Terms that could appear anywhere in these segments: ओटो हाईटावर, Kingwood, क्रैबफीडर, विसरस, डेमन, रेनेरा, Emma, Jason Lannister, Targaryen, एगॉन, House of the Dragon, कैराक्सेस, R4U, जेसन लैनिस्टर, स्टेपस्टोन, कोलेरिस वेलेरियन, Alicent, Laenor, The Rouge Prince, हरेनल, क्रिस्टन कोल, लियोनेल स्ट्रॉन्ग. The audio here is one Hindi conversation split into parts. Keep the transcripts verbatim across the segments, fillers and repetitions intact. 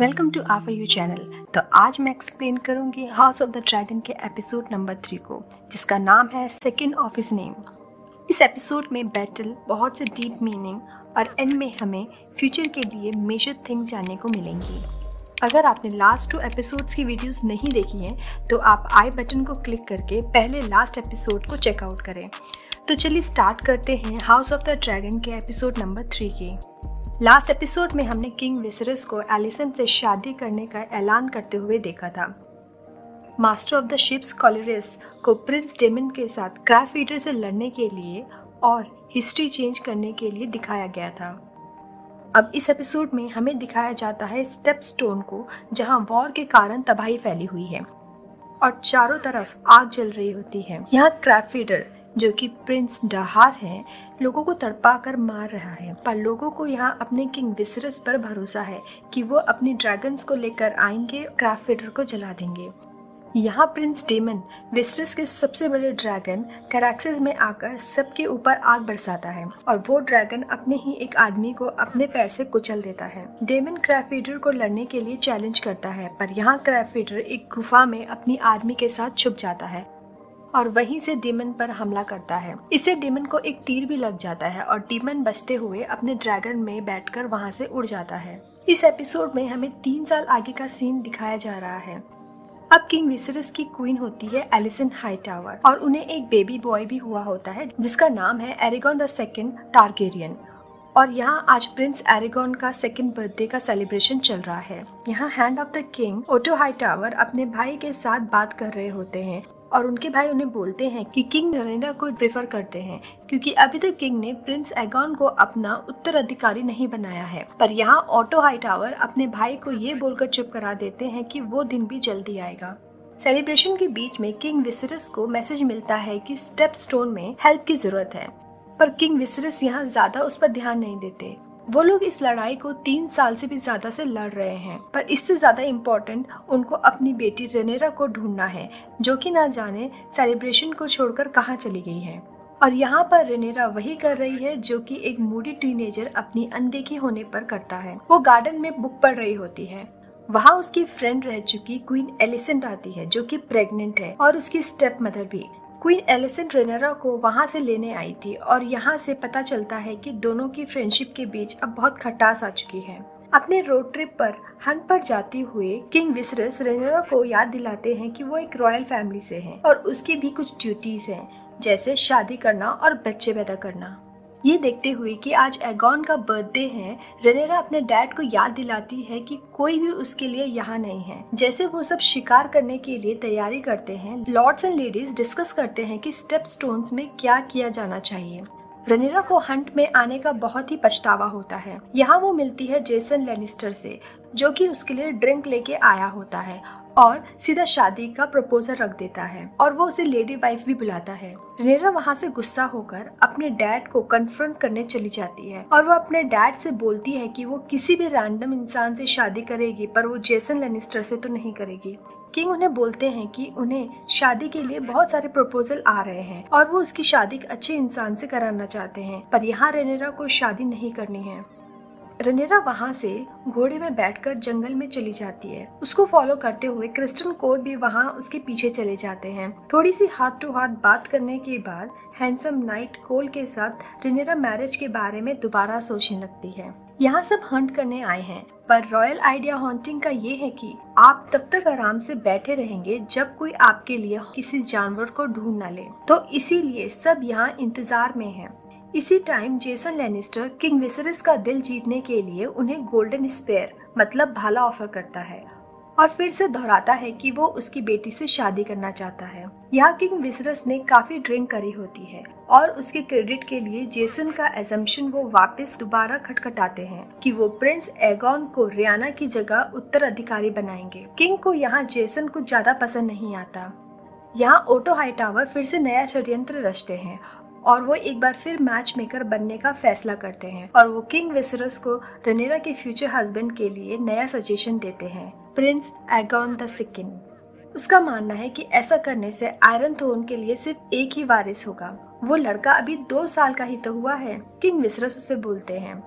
Welcome to R four U channel. तो आज मैं एक्सप्लेन करूंगी हाउस ऑफ द ड्रैगन के एपिसोड नंबर थ्री को, जिसका नाम है सेकंड ऑफ हिज नेम। इस एपिसोड में बैटल, बहुत से डीप मीनिंग और एंड में हमें फ्यूचर के लिए मेजर थिंग्स जानने को मिलेंगी। अगर आपने लास्ट टू एपिसोड्स की वीडियोस नहीं देखी हैं तो आप आई बटन को क्लिक करके पहले लास्ट एपिसोड को चेकआउट करें। तो चलिए स्टार्ट करते हैं हाउस ऑफ द ड्रैगन के एपिसोड नंबर थ्री की। लास्ट एपिसोड में हमने किंग विसरस को एलिसेंट से शादी करने का ऐलान करते हुए देखा था। Master of the ships Corlys को प्रिंस डेमन के साथ क्रैबफीडर से लड़ने के लिए और हिस्ट्री चेंज करने के लिए दिखाया गया था। अब इस एपिसोड में हमें दिखाया जाता है स्टेपस्टोन को, जहां वॉर के कारण तबाही फैली हुई है और चारों तरफ आग जल रही होती है। यहाँ क्रैबफीडर, जो कि प्रिंस डहार है, लोगों को तड़पा कर मार रहा है, पर लोगों को यहाँ अपने किंग विसरस पर भरोसा है कि वो अपनी ड्रैगन्स को लेकर आएंगे, क्रैबफीडर को जला देंगे। यहाँ प्रिंस डेमन विसरस के सबसे बड़े ड्रैगन कैराक्सेस में आकर सबके ऊपर आग बरसाता है और वो ड्रैगन अपने ही एक आदमी को अपने पैर से कुचल देता है। डेमन क्रैबफीडर को लड़ने के लिए चैलेंज करता है, पर यहाँ क्रैबफीडर एक गुफा में अपनी आर्मी के साथ छुप जाता है और वहीं से डेमन पर हमला करता है। इससे डेमन को एक तीर भी लग जाता है और डेमन बचते हुए अपने ड्रैगन में बैठकर वहाँ से उड़ जाता है। इस एपिसोड में हमें तीन साल आगे का सीन दिखाया जा रहा है। अब किंग विसरस की क्वीन होती है एलिसेंट हाईटावर और उन्हें एक बेबी बॉय भी हुआ होता है, जिसका नाम है एरेगॉन द सेकंड टारगेरियन। और यहाँ आज प्रिंस एरेगॉन का सेकंड बर्थडे का सेलिब्रेशन चल रहा है। यहाँ hand of the king ओटो हाईटावर अपने भाई के साथ बात कर रहे होते हैं और उनके भाई उन्हें बोलते हैं कि किंग रेनेरा को प्रेफर करते हैं, क्योंकि अभी तक किंग ने प्रिंस एगॉन को अपना उत्तराधिकारी नहीं बनाया है। पर यहाँ ओटो हाईटावर अपने भाई को ये बोलकर चुप करा देते हैं कि वो दिन भी जल्दी आएगा। सेलिब्रेशन के बीच में किंग विसरस को मैसेज मिलता है कि स्टेपस्टोन में हेल्प की जरूरत है, पर किंग विसरस यहाँ ज्यादा उस पर ध्यान नहीं देते। वो लोग इस लड़ाई को तीन साल से भी ज्यादा से लड़ रहे हैं, पर इससे ज्यादा इम्पोर्टेंट उनको अपनी बेटी रेनेरा को ढूंढना है, जो कि ना जाने सेलिब्रेशन को छोड़कर कहाँ चली गई है। और यहाँ पर रेनेरा वही कर रही है जो कि एक मूडी टीनेजर अपनी अनदेखी होने पर करता है। वो गार्डन में बुक पढ़ रही होती है, वहाँ उसकी फ्रेंड रह चुकी क्वीन एलिसेंट आती है, जो कि प्रेग्नेंट है और उसकी स्टेप मदर भी। क्वीन एलिसेंट रेनेरा को वहां से लेने आई थी और यहाँ से पता चलता है कि दोनों की फ्रेंडशिप के बीच अब बहुत खटास आ चुकी है। अपने रोड ट्रिप पर हंट पर जाते हुए किंग विसरस रेनेरा को याद दिलाते हैं कि वो एक रॉयल फैमिली से हैं और उसकी भी कुछ ड्यूटीज हैं, जैसे शादी करना और बच्चे पैदा करना। ये देखते हुए कि आज एगॉन का बर्थडे है, रेनेरा अपने डैड को याद दिलाती है कि कोई भी उसके लिए यहाँ नहीं है। जैसे वो सब शिकार करने के लिए तैयारी करते हैं, लॉर्ड्स एंड लेडीज डिस्कस करते हैं कि स्टेपस्टोन्स में क्या किया जाना चाहिए। रेनेरा को हंट में आने का बहुत ही पछतावा होता है। यहाँ वो मिलती है जेसन लैनिस्टर से, जो कि उसके लिए ड्रिंक लेके आया होता है और सीधा शादी का प्रपोजल रख देता है और वो उसे लेडी वाइफ भी बुलाता है। रेनेरा वहाँ से गुस्सा होकर अपने डैड को कन्फ्रंट करने चली जाती है और वो अपने डैड से बोलती है कि वो किसी भी रैंडम इंसान से शादी करेगी, पर वो जेसन लैनिस्टर से तो नहीं करेगी। किंग उन्हें बोलते हैं कि उन्हें शादी के लिए बहुत सारे प्रपोजल आ रहे हैं और वो उसकी शादी अच्छे इंसान से कराना चाहते हैं, पर यहाँ रेनेरा को शादी नहीं करनी है। रेनेरा वहाँ से घोड़े में बैठकर जंगल में चली जाती है। उसको फॉलो करते हुए क्रिस्टन कोल भी वहाँ उसके पीछे चले जाते हैं। थोड़ी सी हाथ टू हाथ बात करने के बाद हैंडसम नाइट कोल के साथ रेनेरा मैरिज के बारे में दोबारा सोचने लगती है। यहाँ सब हंट करने आए हैं, पर रॉयल आइडिया हॉन्टिंग का ये है कि आप तब तक आराम से बैठे रहेंगे जब कोई आपके लिए किसी जानवर को ढूंढ न ले, तो इसीलिए सब यहाँ इंतजार में है। इसी time जेसन लैनिस्टर king विसरस का दिल जीतने के लिए उन्हें गोल्डन स्पेयर, मतलब भाला, ऑफर करता है और फिर से दोहराता है कि वो उसकी बेटी से शादी करना चाहता है। यहाँ किंग विसरस ने काफी ड्रिंक करी होती है और उसके क्रेडिट के लिए जेसन का एजम्पशन वो वापस दोबारा खटखटाते हैं कि वो प्रिंस एगॉन को रियाना की जगह उत्तराधिकारी बनाएंगे। किंग को यहाँ जेसन को ज्यादा पसंद नहीं आता। यहाँ ओटो हाईटावर फिर से नया षड्यंत्र रचते हैं और वो एक बार फिर मैच मेकर बनने का फैसला करते हैं और वो किंग विसरस को रेनेरा के फ्यूचर हस्बैंड के लिए नया सजेशन देते हैं, प्रिंस एगॉन द सेकंड। उसका मानना है कि ऐसा करने से आयरन थ्रोन के लिए सिर्फ एक ही वारिस होगा। वो लड़का अभी दो साल का ही तो हुआ है, किंग विसरस उसे बोलते हैं।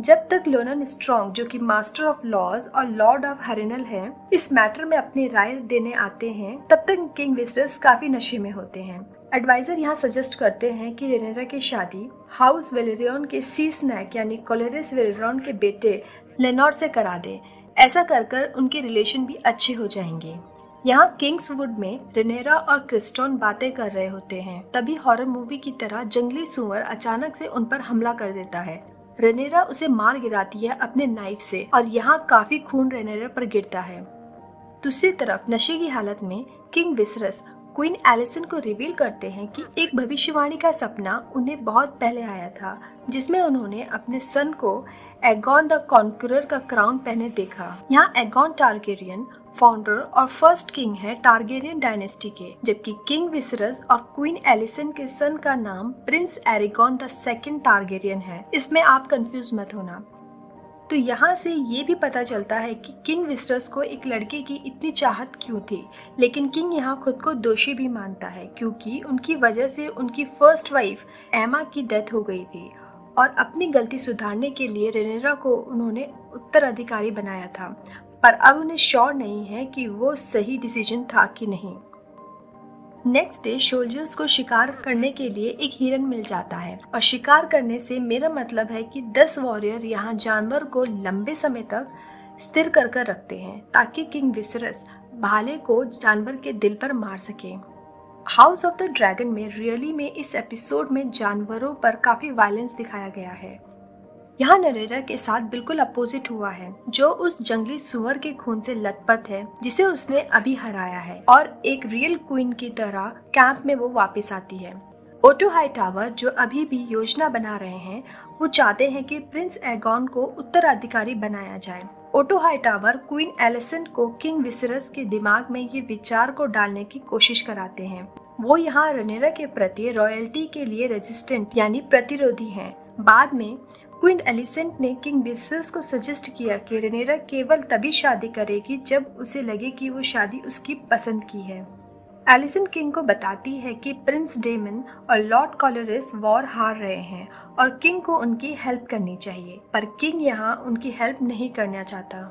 जब तक लियोनेल स्ट्रॉन्ग, जो कि मास्टर ऑफ लॉज और लॉर्ड ऑफ हरेनल है, इस मैटर में अपनी राय देने आते हैं, तब तक किंग विसरस काफी नशे में होते हैं। एडवाइजर यहाँ सजेस्ट करते हैं कि रेनेरा की शादी हाउस वेलेरियन के सी स्नैक यानी कोलेरिस वेलेरियन के बेटे लेनोर से करा दे। ऐसा कर कर उनके रिलेशन भी अच्छे हो जाएंगे। यहाँ किंग्सवुड में रेनेरा और क्रिस्टोन बातें कर रहे होते हैं, तभी हॉरर मूवी की तरह जंगली सुअर अचानक से उन पर हमला कर देता है। रेनेरा उसे मार गिराती है अपने नाइफ से और यहाँ काफी खून रेनेरा पर गिरता है। दूसरी तरफ नशे की हालत में किंग विसरस क्वीन एलिसेंट को रिवील करते हैं कि एक भविष्यवाणी का सपना उन्हें बहुत पहले आया था, जिसमें उन्होंने अपने सन को एगॉन द कॉन्करर का क्राउन पहने देखा। यहाँ एगॉन टारगेरियन फाउंडर और फर्स्ट किंग है टारगेरियन डायनेस्टी के, जबकि किंग विसरस और क्वीन एलिसेंट के सन का नाम prince Aegon the second Targaryen है। इसमें आप कंफ्यूज मत होना। तो यहाँ से ये भी पता चलता है कि किंग विसरस को एक लड़के की इतनी चाहत क्यों थी, लेकिन किंग यहाँ खुद को दोषी भी मानता है क्योंकि उनकी वजह से उनकी फर्स्ट वाइफ एमा की डेथ हो गई थी और अपनी गलती सुधारने के लिए रेनेरा को उन्होंने उत्तराधिकारी बनाया था, पर अब उन्हें श्योर नहीं है कि वो सही डिसीजन था कि नहीं। नेक्स्ट डे सोल्जर्स को शिकार करने के लिए एक हिरन मिल जाता है और शिकार करने से मेरा मतलब है कि दस वॉरियर यहाँ जानवर को लंबे समय तक स्थिर कर कर रखते हैं ताकि किंग विसरस भाले को जानवर के दिल पर मार सके। हाउस ऑफ द ड्रैगन में रियली में इस एपिसोड में जानवरों पर काफी वायलेंस दिखाया गया है। यहाँ नरेरा के साथ बिल्कुल अपोजिट हुआ है, जो उस जंगली सुअर के खून से लथपथ है जिसे उसने अभी हराया है, और एक रियल क्वीन की तरह कैंप में वो वापस आती है। ओटो हाईटावर, जो अभी भी योजना बना रहे हैं, वो चाहते हैं कि प्रिंस एगॉन को उत्तराधिकारी बनाया जाए। ओटो हाईटावर क्वीन एलिसेंट को किंग विसरस के दिमाग में ये विचार को डालने की कोशिश कराते हैं। वो यहाँ रेनेरा के प्रति रॉयल्टी के लिए रेजिस्टेंट यानी प्रतिरोधी हैं। बाद में क्वीन एलिसेंट ने किंग विसरस को सजेस्ट किया कि रेनेरा केवल तभी शादी करेगी जब उसे लगे कि वो शादी उसकी पसंद की है। एलिसेंट किंग को बताती है कि प्रिंस डेमन और लॉर्ड कोलेरिस वॉर हार रहे हैं और किंग को उनकी हेल्प करनी चाहिए, पर किंग यहाँ उनकी हेल्प नहीं करना चाहता।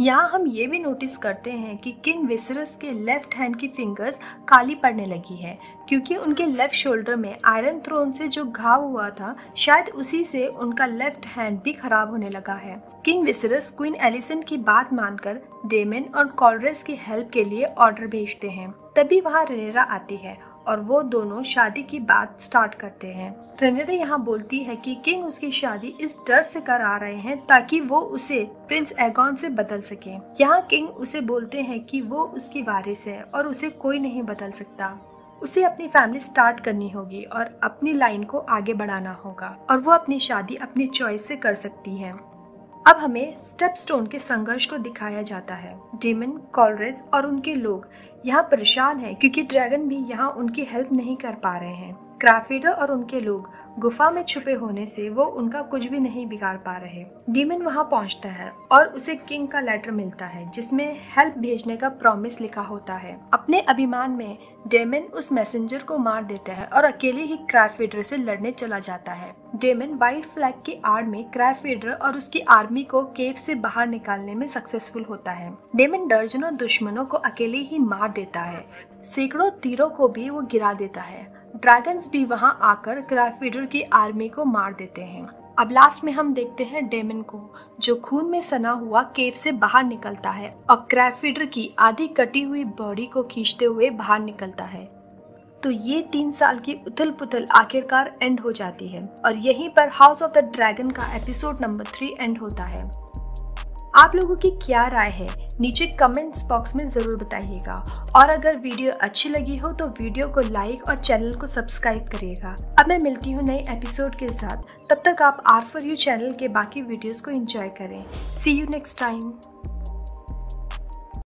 यहाँ हम ये भी नोटिस करते हैं कि किंग विसरस के लेफ्ट हैंड की फिंगर्स काली पड़ने लगी है क्योंकि उनके लेफ्ट शोल्डर में आयरन थ्रोन से जो घाव हुआ था, शायद उसी से उनका लेफ्ट हैंड भी खराब होने लगा है। किंग विसरस क्वीन एलिसेंट की बात मानकर डेमन और कोलेरिस की हेल्प के लिए ऑर्डर भेजते हैं। तभी वहाँ रेनेरा आती है और वो दोनों शादी की बात स्टार्ट करते हैं। रेनेरा यहाँ बोलती है कि किंग उसकी शादी इस डर से करा रहे हैं ताकि वो उसे प्रिंस एगॉन से बदल सके। यहाँ किंग उसे बोलते हैं कि वो उसकी वारिस है और उसे कोई नहीं बदल सकता, उसे अपनी फैमिली स्टार्ट करनी होगी और अपनी लाइन को आगे बढ़ाना होगा, और वो अपनी शादी अपनी चॉइस से कर सकती है। अब हमें स्टेपस्टोन के संघर्ष को दिखाया जाता है। डेमन, कोलेरिस और उनके लोग यहाँ परेशान हैं क्योंकि ड्रैगन भी यहाँ उनकी हेल्प नहीं कर पा रहे हैं। क्राफीडर और उनके लोग गुफा में छुपे होने से वो उनका कुछ भी नहीं बिगाड़ पा रहे। डेमन वहाँ पहुँचता है और उसे किंग का लेटर मिलता है जिसमें हेल्प भेजने का प्रॉमिस लिखा होता है। अपने अभिमान में डेमन उस मैसेंजर को मार देता है और अकेले ही क्राफीडर से लड़ने चला जाता है। डेमन व्हाइट फ्लैग की आड़ में क्राफीडर और उसकी आर्मी को केव से बाहर निकालने में सक्सेसफुल होता है। डेमन दर्जनों दुश्मनों को अकेले ही मार देता है, सैकड़ों तीरों को भी वो गिरा देता है। ड्रैगन्स भी वहां आकर क्राफीडर की आर्मी को मार देते हैं। अब लास्ट में हम देखते हैं डेमन को, जो खून में सना हुआ केव से बाहर निकलता है और क्राफीडर की आधी कटी हुई बॉडी को खींचते हुए बाहर निकलता है। तो ये तीन साल की उथल पुथल आखिरकार एंड हो जाती है और यहीं पर हाउस ऑफ द ड्रैगन का एपिसोड नंबर थ्री एंड होता है। आप लोगों की क्या राय है नीचे कमेंट्स बॉक्स में ज़रूर बताइएगा, और अगर वीडियो अच्छी लगी हो तो वीडियो को लाइक और चैनल को सब्सक्राइब करिएगा। अब मैं मिलती हूँ नए एपिसोड के साथ, तब तक आप आर फोर यू चैनल के बाकी वीडियोज़ को एंजॉय करें। See you next time.